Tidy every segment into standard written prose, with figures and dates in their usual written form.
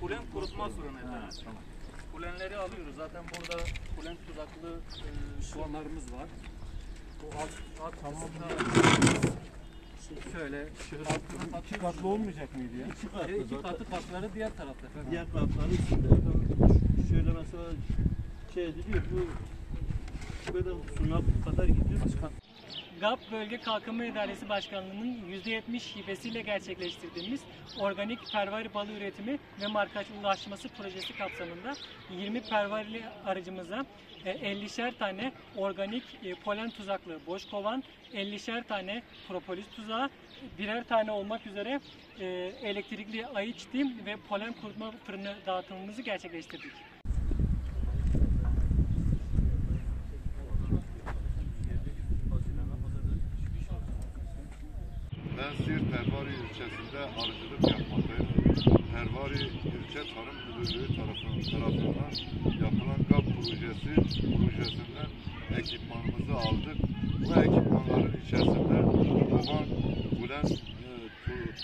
Kulen kurutma sorunu efendim. Tamam. Kulenleri alıyoruz. Zaten burada kulen tuzaklı sularımız var. Bu alt kısımda şöyle iki katlı olmayacak mıydı ya? İki katlı katları diğer tarafta. Diğer katları içinde. Şöyle mesela şey ediliyor. Bu böyle sular bu kadar gidiyor. GAP Bölge Kalkınma İdaresi Başkanlığı'nın %70 hibesiyle gerçekleştirdiğimiz Organik Pervari Balı Üretimi ve Markalaşması projesi kapsamında 20 pervarili aracımıza 50'şer tane organik polen tuzaklı boş kovan, 50'şer tane propolis tuzağı, birer tane olmak üzere elektrikli ayı çiti ve polen kurutma fırını dağıtımımızı gerçekleştirdik. Ben Siirt Pervari ilçesinde arıcılık yapmaktayım. Pervari ilçe tarım müdürlüğü tarafından yapılan GAP projesinden ekipmanımızı aldık. Bu ekipmanların içerisinde kovan,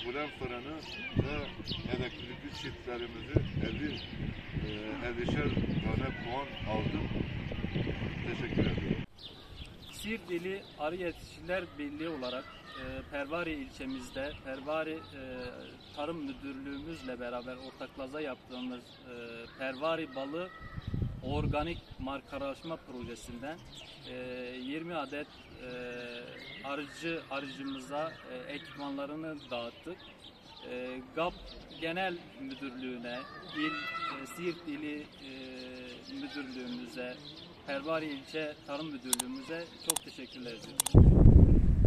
kulen fırını ve elektrikli çiftlerimizi 50'şer tane kovan aldık. Teşekkür ederim. Siirt ili Arı Yetiştiriciler Birliği olarak Pervari ilçemizde Pervari Tarım Müdürlüğümüzle beraber ortaklaşa yaptığımız Pervari Balı Organik Markalaşma projesinden 20 adet arıcımıza ekipmanlarını dağıttık. GAP Genel Müdürlüğü'ne, Siirt ili müdürlüğümüze, Pervari İlçe Tarım Müdürlüğümüze çok teşekkürler ediyorum.